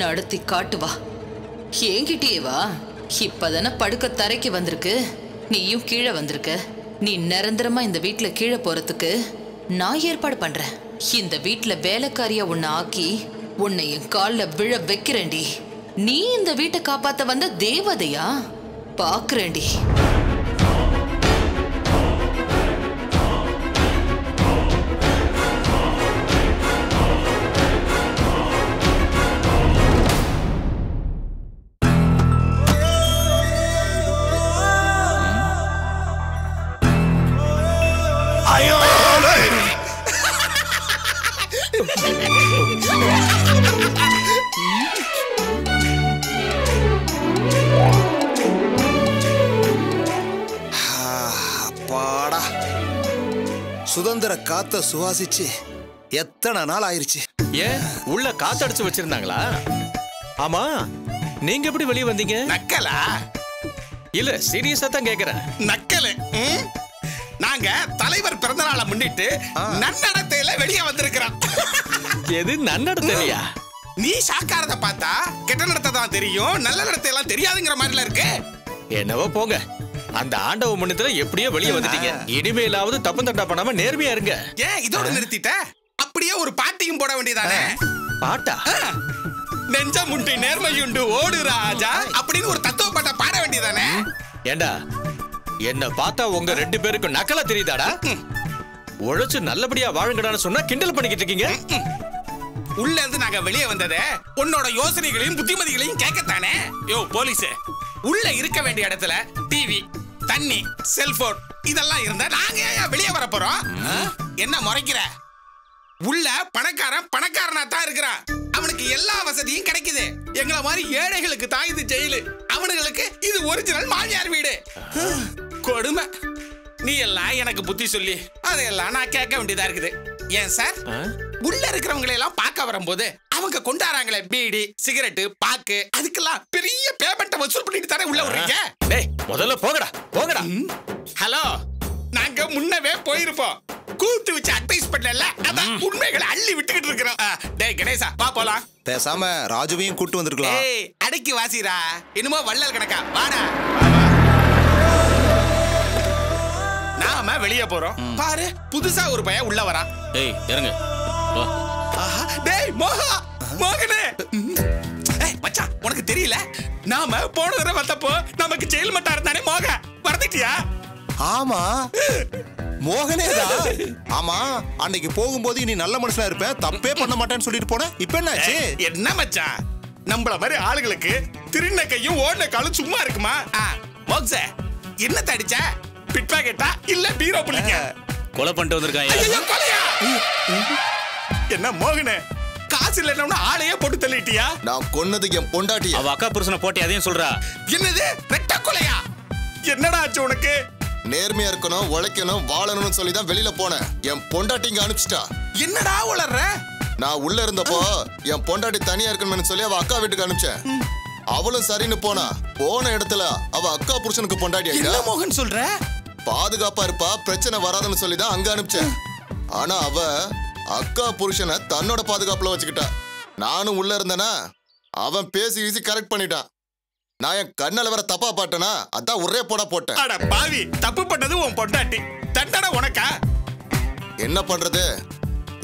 नडत्ति काट्टुवा एंगिट्टिये वा इप्पदान पडुक्क तरेक्कु वंदिरुक्कु नीयुम कीळे वंदिरुक्क नी निरंतरमा इंद वीट्ल कीळे पोरदुक्कु नान एर्पाडु पண்றேன் इंद वीट्ल वेलैक्कारिया उन्न आक्कि उन्नै एन काल्ल विळ वेक्किरेंडी नी इंद वीट्टै कापात्त वंद देवदैया पाक्रेंडी சுதந்திர காத்த சுவாசிச்சு எத்தனை நாள் ஆயிருச்சு? ஏன் உள்ள காத்தடிச்சு வச்சிருந்தாங்களா? ஆமா, நீங்க எப்படி வெளிய வந்தீங்க? நக்கலா? இல்ல சீரியஸா தான் கேக்குறேன். நக்கல. நாங்க தலைவர் பிறந்தநாளை முன்னிட்டு நன்னடத்தையில வெளிய வந்திருக்கோம். எது நன்னடத்தையா? நீ சாக்காரத பார்த்தா கெட்ட நடத்தை தான் தெரியும், நல்ல நடத்தை எல்லாம் தெரியாதுங்கற மாதிரில இருக்கு. என்னவோ போங்க. அந்த ஆண்டவ மனிதர எப்படியே வெளிய வந்துட்டீங்க. இனிமேலாவது தப்பு தண்டா பண்ணாம நேர்மையா இருங்க. ஏன் இதோட நிறுத்திட்ட? அப்படியே ஒரு பாட்டியும் போட வேண்டியதானே. பாட்டா? நெஞ்ச முண்டி நேர்மையுண்டு ஓடு ராஜா அப்படினு ஒரு தத்துவ பாட்ட பாட வேண்டியதானே. ஏண்டா என்ன பார்த்தா உங்க ரெண்டு பேருக்கு நக்கலா தெரியுதாடா? ஒழுச்சு நல்லபடியா வாழுங்கடான்னு சொன்னா கிண்டல் பண்ணிக்கிட்டு இருக்கீங்க. உள்ள இருந்து நாங்க வெளிய வந்ததே உன்னோட யோசனைகளையும் புத்திமதிகளையும் கேட்கத்தானே. யோ போலீஸ், உள்ள இருக்க வேண்டிய இடத்துல டிவி, தண்ணி, செல்போன் இதெல்லாம் இருந்தா நாங்க ஏன் வெளிய வர போறோம்? என்ன முறைக்கிற? உள்ள பணக்காரன் பணக்காரனா தான் இருக்கறான். அவனுக்கு எல்லா வசதியும் கிடைக்குது. எங்கள மாதிரி ஏழைகளுக்கு தான் இது ஜெயில். அவங்களுக்கு இது ஒரிஜினல் மாளியார் வீடு. கொடுமை. நீ எல்லாம் எனக்கு புத்தி சொல்லி அதையெல்லாம் நான் கேட்க வேண்டியதா இருக்குது. ஏன் சார்? உள்ள இருக்கிறவங்களை எல்லாம் பார்க்க வரும்போது அவங்க கொண்டாறாங்களே பீடி, சிகரெட், பாக்கு அதுக்கெல்லாம் பெரிய பேமெண்ட் வசூல் பண்ணிட்டு தானே உள்ள வரீங்க. டேய் முதல்ல போங்கடா போங்கடா. ஹலோ, நாங்க முன்னவே போயிருப்போம். கூட்டு வச்சு அட்வைஸ் பண்ணல, அத உண்மைகளை அள்ளி விட்டுக்கிட்டு இருக்கோம். டேய் கணேசா வா போலாம். பேசாம ராஜுவையும் கூட்டி வந்திருக்கலாம். ஏய் அடக்கி வாசிரா, இன்னும் வள்ளல் கணக்கா வாடா. நாம வெளிய போறோம். பாரு புதுசா ஒரு பைய உள்ள வரா. ஏய் இறங்கு. ஆஹா டேய் மோகா மோகனே. ஏய் மச்சான் உனக்கு தெரியல, நாம போன தடவை வந்தப்போ நமக்கு ஜெயில் மட்டா இருந்தானே மோகா, மறந்துட்டியா? ஆமா மோகனேடா. ஆமா அன்னைக்கு போகும்போது நீ நல்ல மனுஷனா இருப்ப, தப்பே பண்ண மாட்டேன்னு சொல்லிட்டு போன. இப்போ என்னாச்சு? என்ன மச்சான் நம்மள மாதிரி ஆளுகளுக்கு திருண்ண கையும் ஓடன காலும் சும்மா இருக்குமா? மோக்ஸே என்ன தடிச்ச? பிட் பாக்கெட்டா இல்ல பீரோ புள்ளிங்க? கொலை பண்ணிட்டு வந்திருக்காங்க. ஐயோ கொலையா? என்ன மோகனே காசு இல்லன்னா ஆளையே போட்டு தள்ளிட்டியா? நான் கொன்னதுக்கு என் பொண்டாட்டி அவ அக்கா புருஷனை போட்டு அதையும் சொல்றா. என்னது ரெட்ட கொலையா? என்னடா ஆச்சு உனக்கு? நேர்மையா இருக்கணும், உழைக்கணும், வாழணும்னு சொல்லி தான் வெளியில போனேன். என் பொண்டாட்டிங்க அனுப்பிச்சிட்டா. என்னடா உளற? நான் உள்ள இருந்தப்போ என் பொண்டாட்டி தனியா இருக்கணும்னு சொல்லி அவ அக்கா வீட்டுக்கு அனுப்பிச்சேன். அவளும் சரின்னு போனா. போன இடத்துல அவ அக்கா புருஷனுக்கு பொண்டாட்டி ஆயிட்டா. என்ன மோகன் சொல்ற? பாதுகாப்பா இருப்பா, பிரச்சனை வராதுன்னு சொல்லி தான் அங்க அனுப்பிச்சேன். ஆனா அவ அக்கா புருஷனை தன்னோட பாதுகாப்புல வச்சுக்கிட்டா. நானும் உள்ள இருந்தேனா அவன் பேசி வீசி கரெக்ட் பண்ணிட்டான். நான் என் கண்ணால வேற தப்பா பாட்டேனா அதான் ஒரே போட போட்டேன். அட பாவி, தப்பு பண்ணது உன் பொண்டாட்டி, தண்டனை உனக்கா? என்ன பண்றது?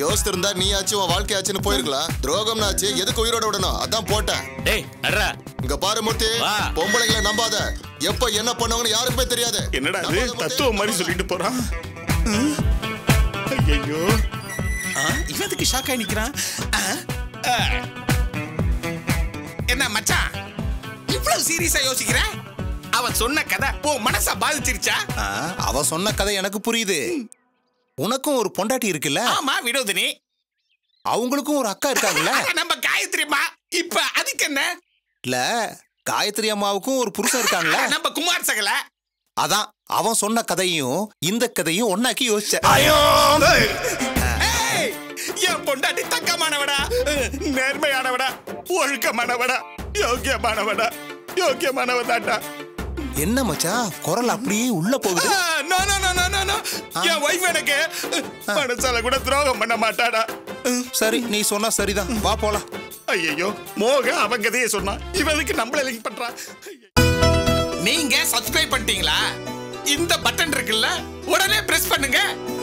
யோசிச்சிருந்தா நீ ஆச்சு உன் வாழ்க்கையாச்சுன்னு போயிருக்கலாம். துரோகம் ஆச்சு, எதுக்கு உயிரோட விடணும்? அதான் போட்டேன். டேய் அடடா இங்க பாரு மூர்த்தி, பொம்பளைங்களை நம்பாத. எப்ப என்ன பண்ணுவாங்கன்னு யாருக்குமே தெரியாது. என்னடா இது தத்துவம் மாதிரி சொல்லிட்டு போறான். ஐயோ இவனுக்கு ஷாக்காய் நிக்கிறான். என்ன மச்சான் இவ்வளவு சீரியஸா யோசிக்கிற? அவன் சொன்ன கதை உன் மனசை பாதிச்சிருச்சா? அவன் சொன்ன கதை எனக்கு புரியுது. உனக்கும் ஒரு பொண்டாட்டி இருக்குல்ல? ஆமா வினோதினி. அவங்களுக்கும் ஒரு அக்கா இருக்காங்கல்ல? நம்ம காயத்ரி அம்மா. இப்ப அதுக்கு என்ன? இல்ல காயத்ரி அம்மாவுக்கும் ஒரு புருஷன் இருக்காங்கல்ல? நம்ம குமார் சகல. அதான் அவன் சொன்ன கதையும் இந்த கதையும் ஒன்னாக்கி யோசிச்சேன். என் பொண்டாட்டி தக்கமானவடா, நேர்மையானவடா, ஒழுக்கமானவடா, யோக்கியமானவடா, யோக்கியமானவதாடா. என்ன மச்சான் குரல் அப்படியே உள்ள போகுது? No no no no no. என் வைஃப் எனக்கு மனசால கூட துரோகம் பண்ண மாட்டாடா. சரி நீ சொன்னா சரிதான் வா போலாம் ஐயோ மோக அவன் கதையை சொன்னா இவனுக்கு நம்மள லிங்க் பண்றா நீங்க சப்ஸ்கிரைப் பண்ணிட்டீங்களா இந்த பட்டன் இருக்குல்ல உடனே பிரஸ் பண்ணுங்க